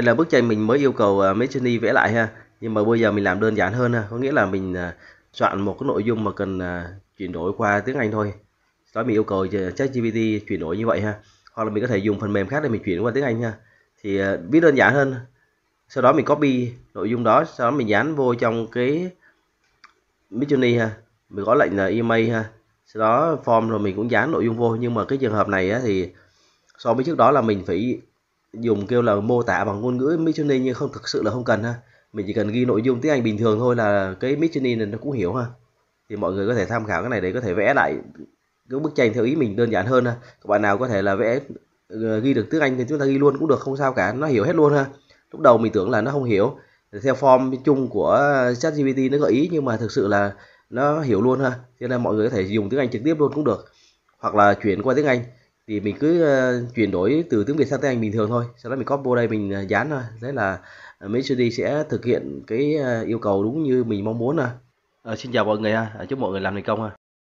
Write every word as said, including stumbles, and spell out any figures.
Đây là bức tranh mình mới yêu cầu Midjourney vẽ lại ha, nhưng mà bây giờ mình làm đơn giản hơn ha, có nghĩa là mình chọn một cái nội dung mà cần chuyển đổi qua tiếng Anh thôi, đó mình yêu cầu ChatGPT chuyển đổi như vậy ha, hoặc là mình có thể dùng phần mềm khác để mình chuyển qua tiếng Anh ha, thì viết đơn giản hơn. Sau đó mình copy nội dung đó, sau đó mình dán vô trong cái Midjourney ha, mình có lệnh là email ha, sau đó form rồi mình cũng dán nội dung vô. Nhưng mà cái trường hợp này á, thì so với trước đó là mình phải dùng kêu là mô tả bằng ngôn ngữ Midjourney, nhưng không thực sự là không cần ha, mình chỉ cần ghi nội dung tiếng Anh bình thường thôi là cái Midjourney này nó cũng hiểu ha. Thì mọi người có thể tham khảo cái này để có thể vẽ lại cái bức tranh theo ý mình đơn giản hơn ha. Các bạn nào có thể là vẽ ghi được tiếng Anh thì chúng ta ghi luôn cũng được, không sao cả, nó hiểu hết luôn ha. Lúc đầu mình tưởng là nó không hiểu theo form chung của ChatGPT nó gợi ý, nhưng mà thực sự là nó hiểu luôn ha, cho nên mọi người có thể dùng tiếng Anh trực tiếp luôn cũng được, hoặc là chuyển qua tiếng Anh. Thì mình cứ chuyển đổi từ tiếng Việt sang tiếng Anh bình thường thôi, sau đó mình copy vô đây mình dán thôi. Đấy là Midjourney sẽ thực hiện cái yêu cầu đúng như mình mong muốn. À, xin chào mọi người ha, chúc mọi người làm thành công ha.